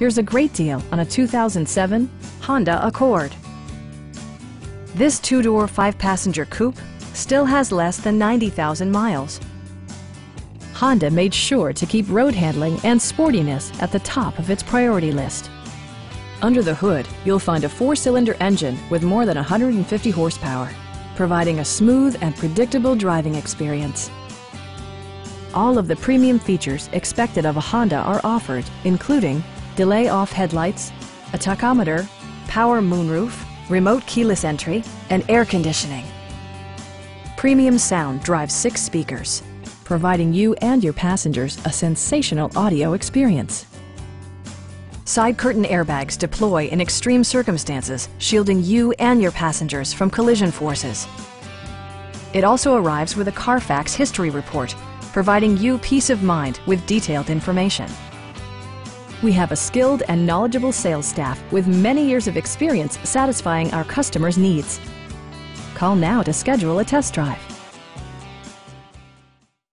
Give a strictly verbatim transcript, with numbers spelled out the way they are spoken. Here's a great deal on a two thousand seven Honda Accord. This two-door, five-passenger coupe still has less than ninety thousand miles. Honda made sure to keep road handling and sportiness at the top of its priority list. Under the hood, you'll find a four-cylinder engine with more than one hundred fifty horsepower, providing a smooth and predictable driving experience. All of the premium features expected of a Honda are offered, including delay-off headlights, a tachometer, power moonroof, remote keyless entry, and air conditioning. Premium sound drives six speakers, providing you and your passengers a sensational audio experience. Side curtain airbags deploy in extreme circumstances, shielding you and your passengers from collision forces. It also arrives with a Carfax history report, providing you peace of mind with detailed information. We have a skilled and knowledgeable sales staff with many years of experience satisfying our customers' needs. Call now to schedule a test drive.